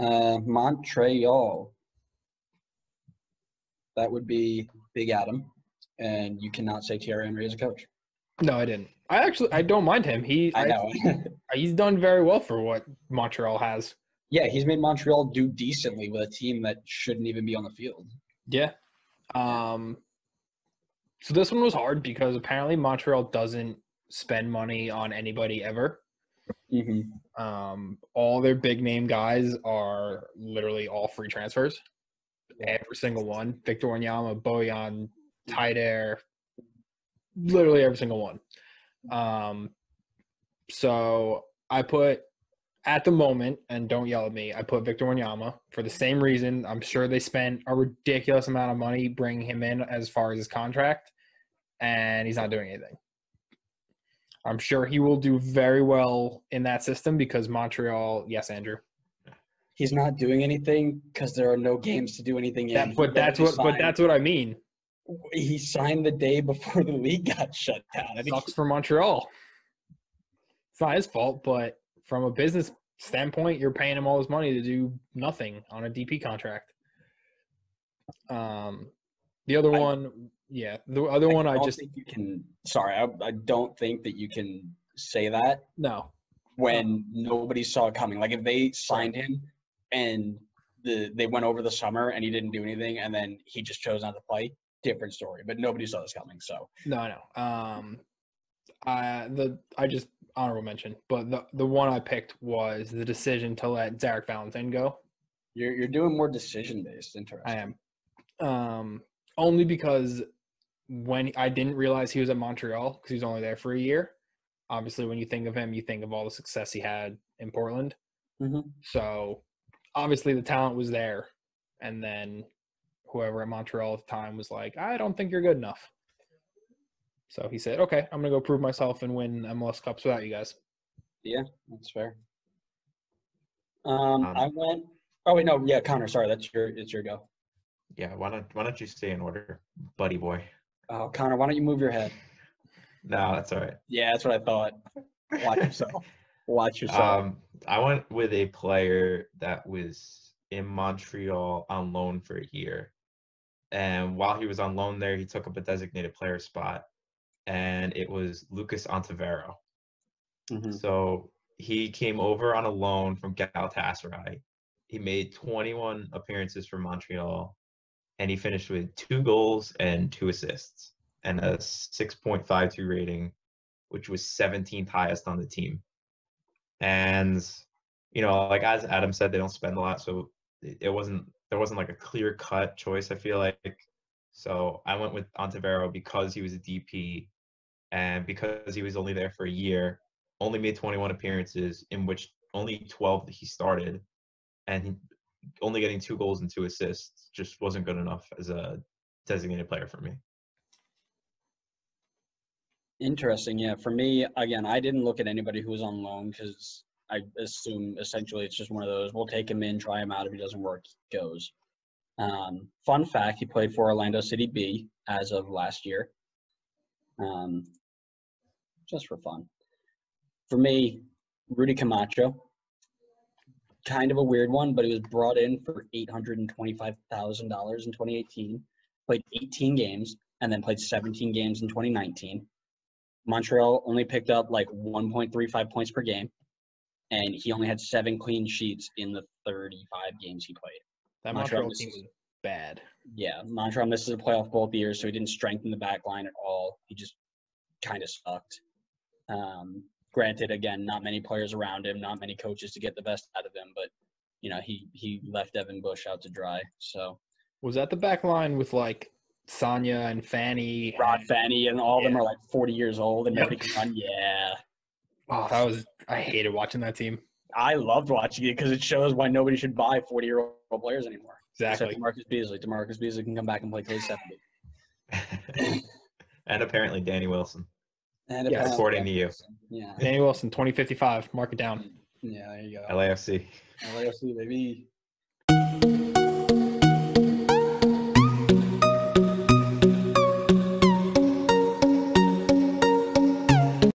Montreal. That would be Big Adam, and you cannot say Thierry Henry as a coach. No, I didn't. I don't mind him. I know. He's done very well for what Montreal has. Yeah, he's made Montreal do decently with a team that shouldn't even be on the field. Yeah. So this one was hard because apparently Montreal doesn't spend money on anybody ever. Mm-hmm. All their big-name guys are literally all free transfers. Every single one. Victor Wanyama, Bojan, Tightair, literally every single one. So I put, at the moment, and don't yell at me, I put Victor Wanyama for the same reason. I'm sure they spent a ridiculous amount of money bringing him in as far as his contract, and he's not doing anything. I'm sure he will do very well in that system because Montreal – yes, Andrew. He's not doing anything because there are no games to do anything in. But that's what I mean. He signed the day before the league got shut down. That sucks for Montreal. It's not his fault, but from a business standpoint, you're paying him all this money to do nothing on a DP contract. I don't think that you can say that. No. When nobody saw it coming. Like if they signed him and they went over the summer and he didn't do anything and then he just chose not to play, different story. But nobody saw this coming, so. No, I know. I just honorable mention, but the one I picked was the decision to let Derek Valentine go. You're doing more decision-based. Interesting. I am. Only because when I didn't realize he was at Montreal because he was only there for a year. Obviously, when you think of him, you think of all the success he had in Portland. Mm-hmm. So, obviously, the talent was there. And then whoever at Montreal at the time was like, I don't think you're good enough. So, he said, okay, I'm going to go prove myself and win MLS Cups without you guys. Yeah, that's fair. I went – oh, wait, no, yeah, Connor, sorry, it's your go. Yeah, why don't you stay in order, buddy boy? Oh, Connor, why don't you move your head? No, that's all right. Yeah, that's what I thought. Watch yourself. I went with a player that was in Montreal on loan for a year. And while he was on loan there, he took up a designated player spot. And it was Lucas Ontivero. Mm-hmm. So he came over on a loan from Galatasaray. He made 21 appearances for Montreal. And he finished with 2 goals and 2 assists. And a 6.52 rating, which was 17th highest on the team. And, you know, like as Adam said, they don't spend a lot. So there wasn't like a clear cut choice, I feel like. So I went with Ontivero because he was a DP and because he was only there for a year, only made 21 appearances in which only 12 that he started and only getting 2 goals and 2 assists just wasn't good enough as a designated player for me. Interesting, yeah. For me, again, I didn't look at anybody who was on loan because I assume essentially it's just one of those, we'll take him in, try him out. If he doesn't work, he goes. Fun fact, he played for Orlando City B as of last year. Just for fun. For me, Rudy Camacho, kind of a weird one, but he was brought in for $825,000 in 2018, played 18 games, and then played 17 games in 2019. Montreal only picked up like 1.35 points per game, and he only had 7 clean sheets in the 35 games he played. That Montreal team was bad. Yeah, Montreal misses a playoff both years, so he didn't strengthen the back line at all. He just kind of sucked. Granted, again, not many players around him, not many coaches to get the best out of him, but, you know, he left Evan Bush out to dry. So was that the back line with, like, Sonia and Fanny. Rod Fanny and all of them are like 40 years old and nobody can run. Yeah. Oh, I hated watching that team. I loved watching it because it shows why nobody should buy 40-year-old players anymore. Exactly. Except DeMarcus Beasley. DeMarcus Beasley can come back and play till he's 70. And apparently Danny Wilson. According to you. Yeah. Danny Wilson, 2055. Mark it down. Yeah, there you go. LAFC. LAFC, baby.